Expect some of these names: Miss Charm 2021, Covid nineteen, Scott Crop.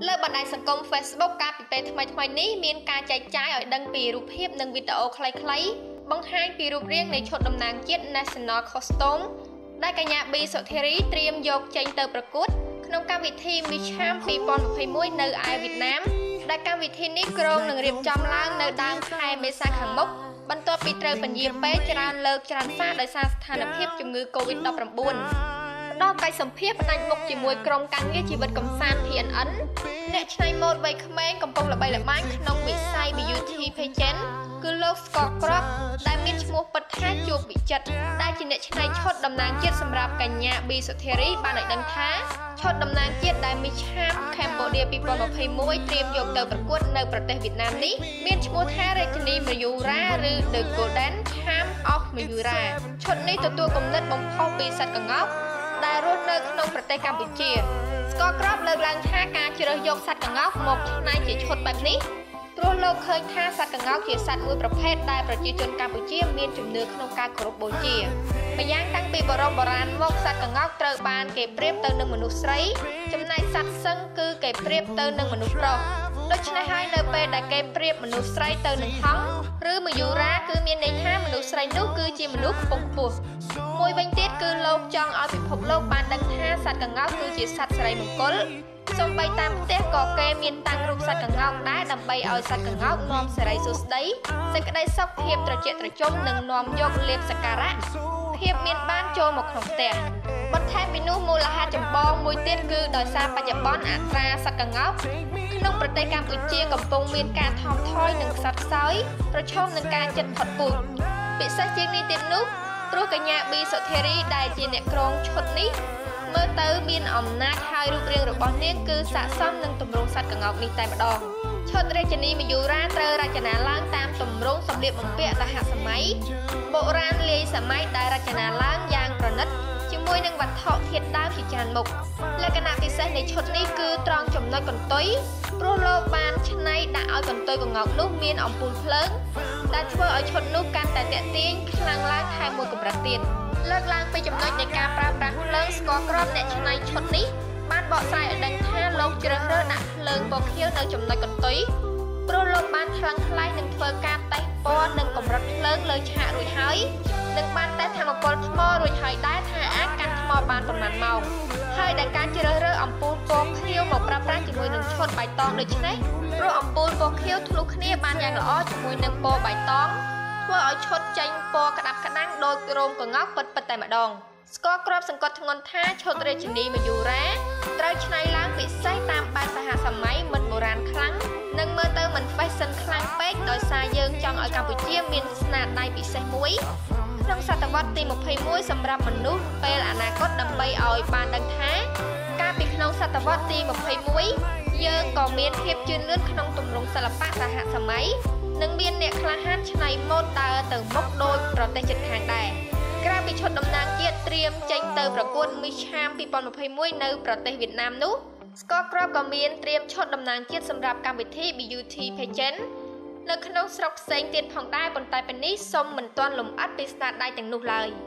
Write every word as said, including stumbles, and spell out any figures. Lơ bật đại sân công Facebook ca bị bê thay thay ní miên ca chạy trái ở đăng bì rụp hiếp nâng video khlay khlay bằng hai bì rụp riêng này chốt đầm nàng chiết National Costume. Đại cả nhà bì sổ thế rí triêm dọc tranh tờ bạc cút nông ca vị thi Miss Charm twenty twenty-one nơi ai Việt Nam. Đại ca vị thi ní krong nâng riêng chom lang nơi đang khai mê sang hàng mốc. Bắn toa bị trời bình diêm bê tràn lợt tràn pha đời xa thàn lập hiếp chủng ngư Covid nineteen. Đó cái sầm hiếp anh mục chỉ mùi krong căn nghĩa chỉ vật cầm san thiện ấn. Nét chai một vầy khmer cầm bông là bay là mát nông bị say bị beauty phê chén. Cứ lốc scott crop đại miên mua bật hát chuột bị chật. Đại chỉ nét chai chốt đầm nàng chiết sầm rạp cả nhà bị sụt thề rí ban đại đăng thá. Chốt đầm nàng chiết đại Miss Charm Cambodia bị bom bọc hay mũi tiêm dọc tờ vật quất nơi vật tây Việt Nam ní. Miên mua thá rệt ni mà dù ra rư đời cổ đán ham off mà dù ra. Chốt ní tụi tôi cùng nết bông phao bị sạch cả ngóc. Đại rốt nơi nông vật tây Campuchia. Scott crop lơ lang thá cả chỉ được dọc sạch cả ngóc một nay chỉ chốt bạc ní. ព្រោះលោកឃើញថាសត្វកង្កោកជាសត្វមួយប្រភេទដែលប្រជាជនកម្ពុជាមានជំនឿក្នុងការគោរពបូជាម្យ៉ាងតាំងពីបរមបុរាណមកសត្វកង្កោកត្រូវបានគេប្រៀបទៅនឹងមនុស្សស្រីចំណែកសត្វសិង្ហគឺគេប្រៀបទៅនឹងមនុស្សប្រោសដូច្នេះហើយនៅពេលដែលគេប្រៀបមនុស្សស្រីទៅនឹងហង្សឬមយូរាគឺមានន័យថាមនុស្សស្រីនោះគឺជាមនុស្សពងពោះមួយវិញទៀតគឺលោកចង់ឲ្យពិភពលោកបានដឹងថាសត្វកង្កោកគឺជាសត្វស្រីមង្គល សូម្បីតាមផ្ទះក៏គេមានតាំងរូបសត្វកង្កោកដែរដើម្បីឲ្យសត្វកង្កោកនាំសេរីសួស្តីសេចក្តីសុខភាពត្រជាក់ត្រជុំនិងនាំយកលេបសក្ការៈភាពមានបានចូលមកក្នុងផ្ទះបន្ថែមពីនោះមូលហេតុចម្បងមួយទៀតគឺដោយសារបច្ចុប្បន្នអត្រាសត្វកង្កោកក្នុងប្រទេសកម្ពុជាកំពុងមានការថមថយនិងសាត់សោយប្រឈមនឹងការចិញ្ចឹមផុតពូជពិសេសជាងនេះទៀតនោះព្រោះកញ្ញា B សុធារីដែលជាអ្នកក្រងឈុតនេះមើលទៅមានអំណាចហើយរូបរាងរបស់នាងគឺស័ក្តិសមនឹងទម្រង់សម្លៀកបំពាក់ដ៏ហាក់សម័យបុរាណលាយសម័យដែលរចនាឡើងតាមទម្រង់សម្លៀកបំពាក់រហ័សសម័យបុរាណលាយសម័យដែលរចនាឡើងយ៉ាងប្រណិតជាមួយនឹងវត្ថុធាតុដើមជាច្រើនមុខលក្ខណៈពិសេសនៃឈុតនេះគឺត្រង់ចំណុចកន្ទុយព្រោះលោកបានឆ្នៃដាក់ឲ្យកន្ទុយក្ងោកនោះមានអំពូលភ្លើងដែលធ្វើឲ្យឈុតនោះកាន់តែតាក់ទាញខ្លាំងឡើងហើយមួយកម្រិតទៀត លោកឡើងទៅចំណុចនៃការប្រើប្រាស់ភ្លើងស្គរក្របអ្នកឆ្នៃឈុតនេះបានបកស្រាយឲ្យដឹងថាលោកជ្រើសរើសអំពូលពងខៀវមកប្រើប្រាស់ជាមួយនឹងឈុតបៃតងដូច្នេះព្រោះអំពូលពងខៀវធ្លុះគ្នាបានយ៉ាងល្អជាមួយនឹងពណ៌បៃតង ធ្វើឲ្យឈុតចាញ់ពណ៌ក្តាប់ក្តាំងដោយក្រុមក្ងោកពិតៗតែម្ដងស្គរក្របសង្កត់ធ្ងន់ថាឈុតរាជនីមយូរ៉ាត្រូវឆ្នៃឡើងពិសេសតាមបែបសហសម័យមិនបុរាណខ្លាំងនិងមើលទៅមិន និងមានអ្នកខ្លះហានឆ្នៃម៉ូដដើរទៅមុខដោយប្រទេសជិតខាងដែរក្រៅពីឈុតតំណាងជាតិត្រៀមចេញទៅប្រកួត Miss Charm twenty twenty-one នៅប្រទេសវៀតណាមនោះ Scott Crop ក៏មានត្រៀមឈុតតំណាងជាតិសម្រាប់កម្មវិធី Beauty Pageant នៅក្នុងស្រុកផ្សេងទៀតផងដែរប៉ុន្តែពេលនេះសូមមិនទាន់លម្អិតពីស្នាដៃទាំងនោះឡើយ។